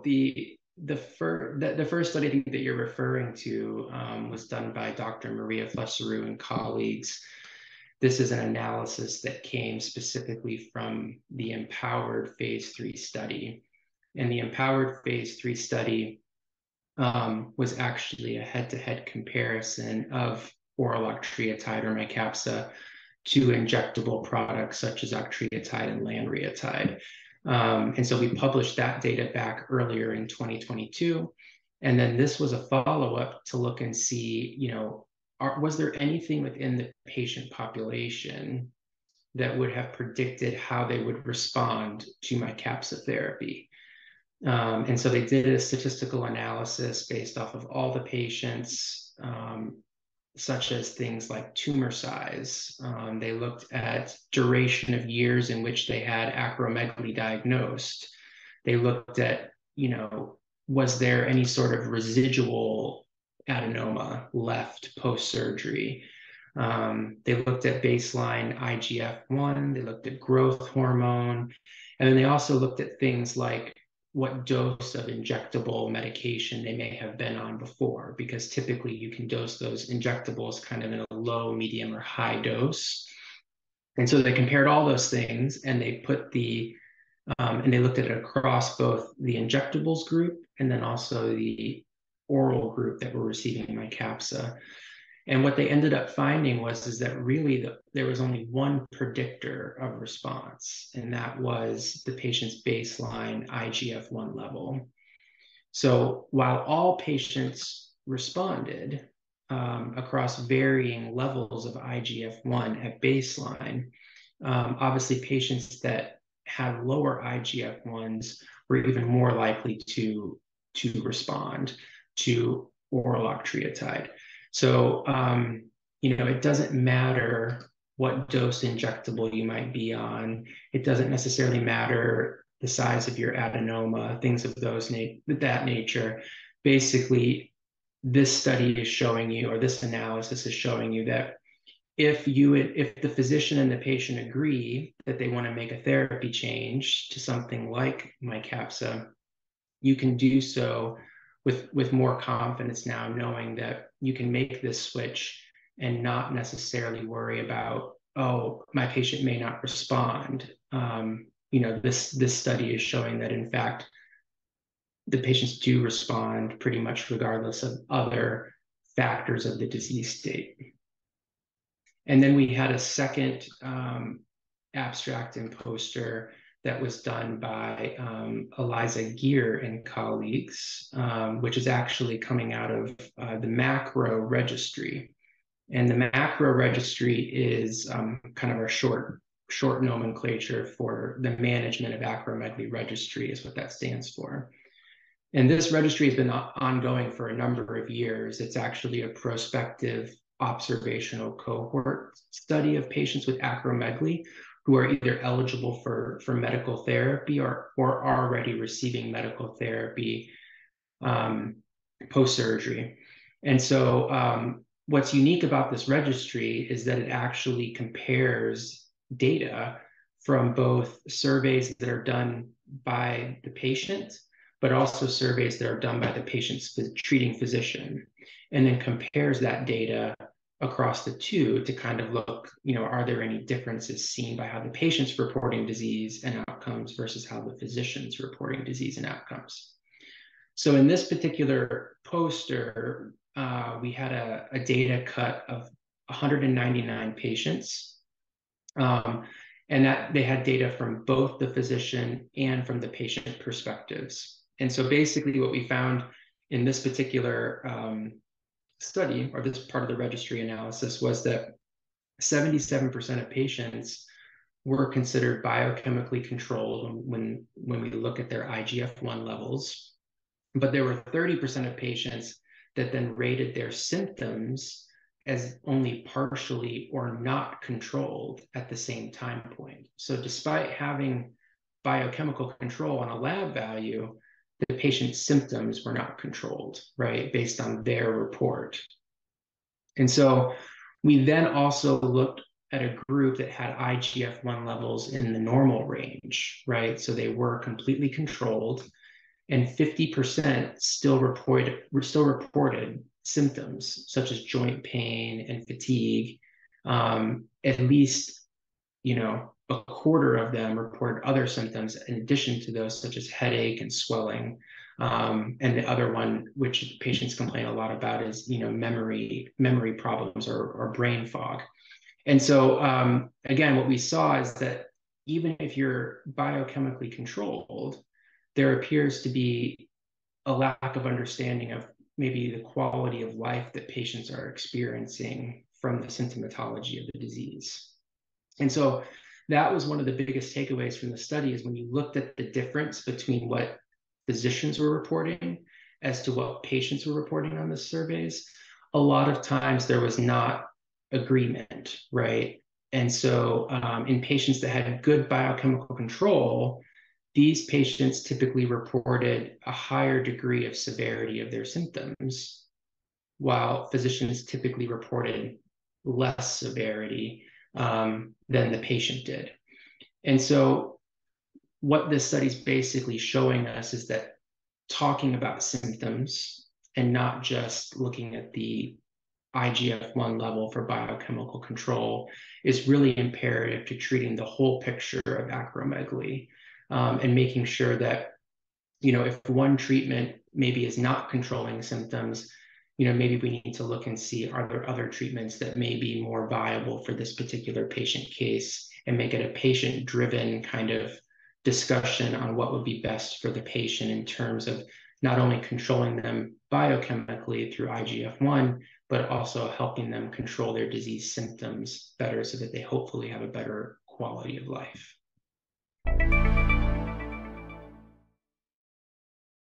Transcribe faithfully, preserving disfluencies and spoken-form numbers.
So the the first the, the first study I think that you're referring to um, was done by Doctor Maria Fleseriu and colleagues. This is an analysis that came specifically from the Empowered Phase three study. And the Empowered Phase three study um, was actually a head-to-head comparison of oral octreotide or Mycapssa to injectable products such as octreotide and lanreotide. Um, and so we published that data back earlier in twenty twenty-two. And then this was a follow-up to look and see, you know, Are, was there anything within the patient population that would have predicted how they would respond to Mycapssa therapy? Um, and so they did a statistical analysis based off of all the patients, um, such as things like tumor size. Um, they looked at duration of years in which they had acromegaly diagnosed. They looked at, you know, was there any sort of residual adenoma left post-surgery. Um, they looked at baseline I G F one, they looked at growth hormone, and then they also looked at things like what dose of injectable medication they may have been on before, because typically you can dose those injectables kind of in a low, medium, or high dose. And so they compared all those things, and they put the um, and they looked at it across both the injectables group and then also the oral group that were receiving Mycapssa. And what they ended up finding was is that really the, there was only one predictor of response, and that was the patient's baseline I G F one level. So while all patients responded um, across varying levels of I G F one at baseline, um, obviously patients that had lower I G F ones were even more likely to, to respond to oral octreotide. So, um, you know, it doesn't matter what dose injectable you might be on. It doesn't necessarily matter the size of your adenoma, things of those na that nature. Basically, this study is showing you, or this analysis is showing you, that if you would, if the physician and the patient agree that they want to make a therapy change to something like Mycapssa, you can do so with with more confidence now, knowing that you can make this switch and not necessarily worry about, oh, my patient may not respond. Um, you know, this this study is showing that in fact, the patients do respond pretty much regardless of other factors of the disease state. And then we had a second um, abstract and poster that was done by um, Eliza Geer and colleagues, um, which is actually coming out of uh, the MACRO registry. And the MACRO registry is um, kind of our short, short nomenclature for the management of acromegaly registry, is what that stands for. And this registry has been ongoing for a number of years. It's actually a prospective observational cohort study of patients with acromegaly who are either eligible for, for medical therapy or, or already receiving medical therapy um, post-surgery. And so um, what's unique about this registry is that it actually compares data from both surveys that are done by the patient, but also surveys that are done by the patient's treating physician, and then compares that data across the two to kind of look, you know, are there any differences seen by how the patient's reporting disease and outcomes versus how the physician's reporting disease and outcomes? So in this particular poster, uh, we had a, a data cut of one hundred ninety-nine patients, um, and that they had data from both the physician and from the patient perspectives. And so basically what we found in this particular um, study, or this part of the registry analysis, was that seventy-seven percent of patients were considered biochemically controlled when, when we look at their I G F one levels, but there were thirty percent of patients that then rated their symptoms as only partially or not controlled at the same time point. So despite having biochemical control on a lab value, the patient's symptoms were not controlled, right, based on their report. And so we then also looked at a group that had I G F one levels in the normal range, right? So they were completely controlled. and fifty percent still reported, still reported symptoms such as joint pain and fatigue. Um, at least, you know, a quarter of them reported other symptoms in addition to those such as headache and swelling. Um, and the other one, which patients complain a lot about, is, you know, memory, memory problems or, or brain fog. And so, um, again, what we saw is that even if you're biochemically controlled, there appears to be a lack of understanding of maybe the quality of life that patients are experiencing from the symptomatology of the disease. And so that was one of the biggest takeaways from the study, is when you looked at the difference between what physicians were reporting as to what patients were reporting on the surveys, a lot of times there was not agreement, right? And so um, in patients that had good biochemical control, these patients typically reported a higher degree of severity of their symptoms, while physicians typically reported less severity um, than the patient did. And so what this study is basically showing us is that talking about symptoms and not just looking at the I G F one level for biochemical control is really imperative to treating the whole picture of acromegaly, um, and making sure that, you know, if one treatment maybe is not controlling symptoms, you know, maybe we need to look and see, are there other treatments that may be more viable for this particular patient case, and make it a patient-driven kind of discussion on what would be best for the patient in terms of not only controlling them biochemically through I G F one, but also helping them control their disease symptoms better so that they hopefully have a better quality of life.